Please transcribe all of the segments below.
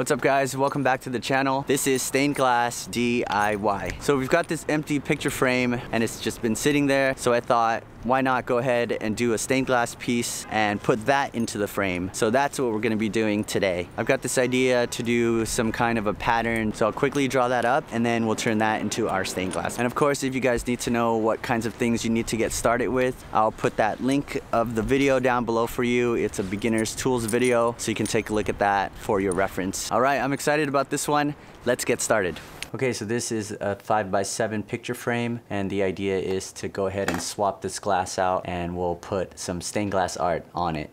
What's up guys, welcome back to the channel. This is Stained Glass DIY. So we've got this empty picture frame and it's just been sitting there. So I thought, why not go ahead and do a stained glass piece and put that into the frame. So that's what we're gonna be doing today. I've got this idea to do some kind of a pattern. So I'll quickly draw that up and then we'll turn that into our stained glass. And of course, if you guys need to know what kinds of things you need to get started with, I'll put that link of the video down below for you. It's a beginner's tools video, so you can take a look at that for your reference. All right, I'm excited about this one. Let's get started. Okay, so this is a 5x7 picture frame, and the idea is to go ahead and swap this glass out and we'll put some stained glass art on it.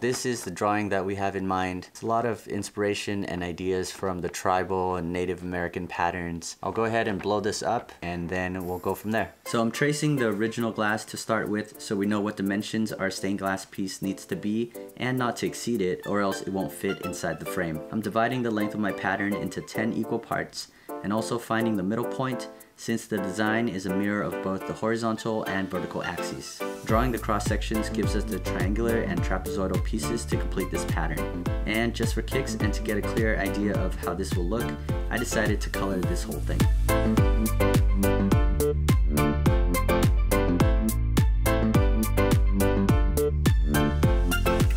This is the drawing that we have in mind. It's a lot of inspiration and ideas from the tribal and Native American patterns. I'll go ahead and blow this up and then we'll go from there. So I'm tracing the original glass to start with so we know what dimensions our stained glass piece needs to be and not to exceed it or else it won't fit inside the frame. I'm dividing the length of my pattern into 10 equal parts and also finding the middle point since the design is a mirror of both the horizontal and vertical axes. Drawing the cross sections gives us the triangular and trapezoidal pieces to complete this pattern. And just for kicks and to get a clearer idea of how this will look, I decided to color this whole thing.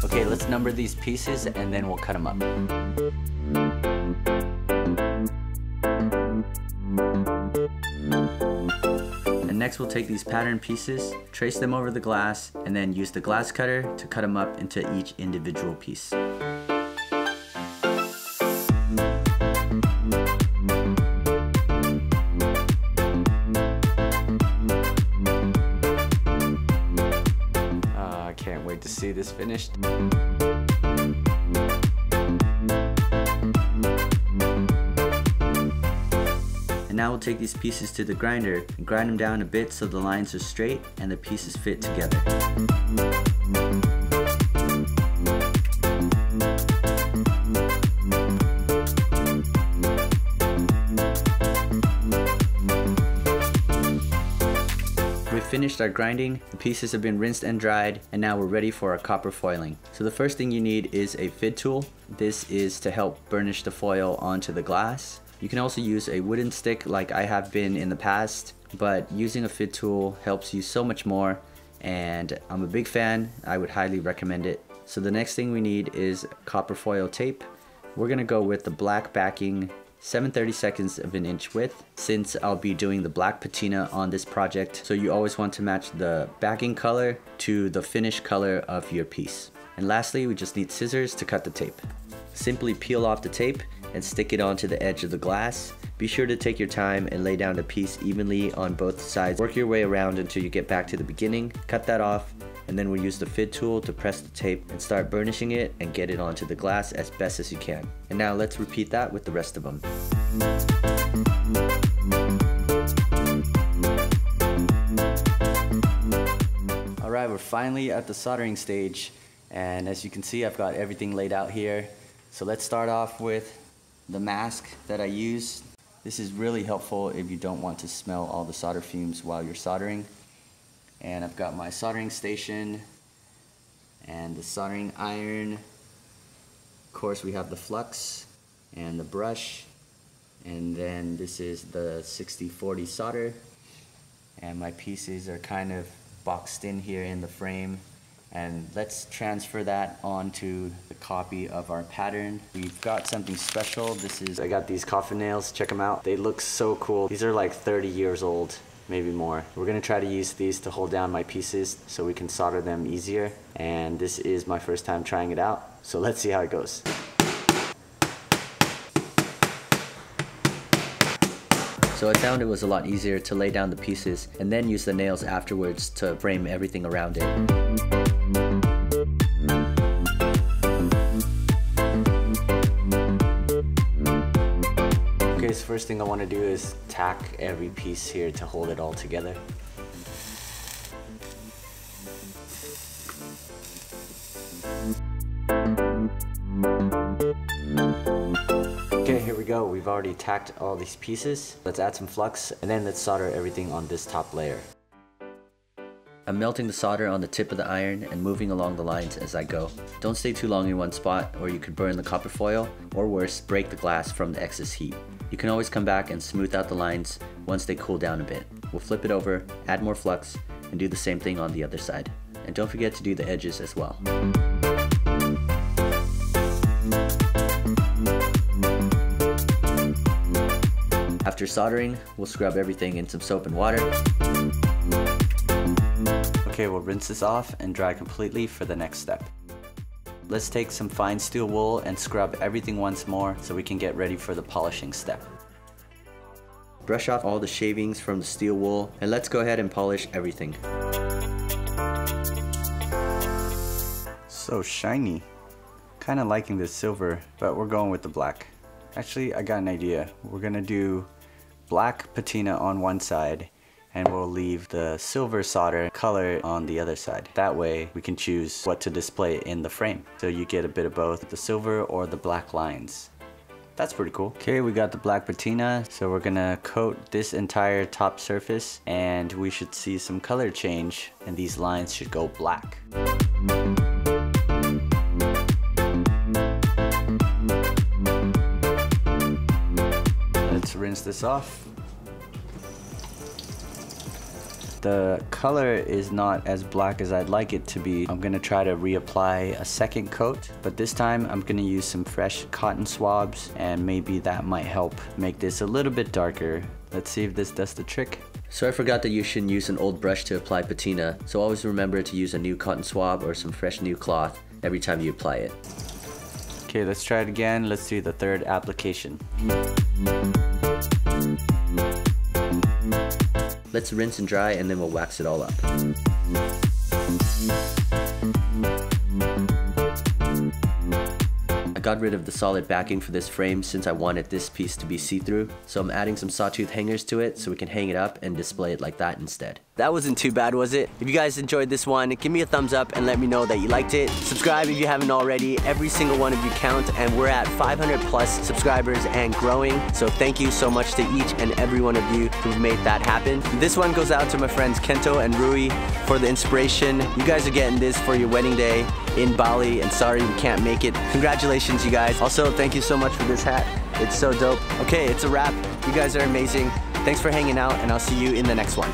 Okay, let's number these pieces and then we'll cut them up. Next, we'll take these pattern pieces, trace them over the glass, and then use the glass cutter to cut them up into each individual piece. I can't wait to see this finished. Now we'll take these pieces to the grinder and grind them down a bit so the lines are straight and the pieces fit together. We've finished our grinding, the pieces have been rinsed and dried, and now we're ready for our copper foiling. So the first thing you need is a fid tool. This is to help burnish the foil onto the glass. You can also use a wooden stick like I have been in the past, but using a fid tool helps you so much more and I'm a big fan. I would highly recommend it. So the next thing we need is copper foil tape. We're gonna go with the black backing 7/32 of an inch width since I'll be doing the black patina on this project. So you always want to match the backing color to the finished color of your piece. And lastly, we just need scissors to cut the tape. Simply peel off the tape and stick it onto the edge of the glass. Be sure to take your time and lay down the piece evenly on both sides. Work your way around until you get back to the beginning. Cut that off, and then we'll use the fid tool to press the tape and start burnishing it and get it onto the glass as best as you can. And now let's repeat that with the rest of them. All right, we're finally at the soldering stage. And as you can see, I've got everything laid out here. So let's start off with the mask that I use. This is really helpful if you don't want to smell all the solder fumes while you're soldering. And I've got my soldering station and the soldering iron. Of course, we have the flux and the brush. And then this is the 60/40 solder. And my pieces are kind of boxed in here in the frame. And let's transfer that onto the copy of our pattern. We've got something special. I got these coffin nails, check them out. They look so cool. These are like 30 years old, maybe more. We're gonna try to use these to hold down my pieces so we can solder them easier. And this is my first time trying it out. So let's see how it goes. So I found it was a lot easier to lay down the pieces and then use the nails afterwards to frame everything around it. Okay, so first thing I want to do is tack every piece here to hold it all together. Okay, here we go. We've already tacked all these pieces. Let's add some flux and then let's solder everything on this top layer. I'm melting the solder on the tip of the iron and moving along the lines as I go. Don't stay too long in one spot or you could burn the copper foil, or worse, break the glass from the excess heat. You can always come back and smooth out the lines once they cool down a bit. We'll flip it over, add more flux, and do the same thing on the other side. And don't forget to do the edges as well. After soldering, we'll scrub everything in some soap and water. Okay, we'll rinse this off and dry completely for the next step. Let's take some fine steel wool and scrub everything once more so we can get ready for the polishing step. Brush off all the shavings from the steel wool and let's go ahead and polish everything. So shiny. Kinda liking this silver, but we're going with the black. Actually, I got an idea. We're gonna do black patina on one side and we'll leave the silver solder color on the other side. That way we can choose what to display in the frame. So you get a bit of both the silver or the black lines. That's pretty cool. Okay, we got the black patina. So we're gonna coat this entire top surface and we should see some color change and these lines should go black. Rinse this off. The color is not as black as I'd like it to be. I'm gonna try to reapply a second coat, but this time I'm gonna use some fresh cotton swabs and maybe that might help make this a little bit darker. Let's see if this does the trick. So I forgot that you shouldn't use an old brush to apply patina, so always remember to use a new cotton swab or some fresh new cloth every time you apply it. Okay, let's try it again. Let's do the third application. Let's rinse and dry and then we'll wax it all up. I got rid of the solid backing for this frame since I wanted this piece to be see-through, so I'm adding some sawtooth hangers to it so we can hang it up and display it like that instead. That wasn't too bad, was it? If you guys enjoyed this one, give me a thumbs up and let me know that you liked it. Subscribe if you haven't already. Every single one of you count, and we're at 500 plus subscribers and growing. So thank you so much to each and every one of you who've made that happen. This one goes out to my friends Kento and Rui for the inspiration. You guys are getting this for your wedding day in Bali, and sorry we can't make it. Congratulations, you guys. Also, thank you so much for this hat. It's so dope. Okay, it's a wrap. You guys are amazing. Thanks for hanging out, and I'll see you in the next one.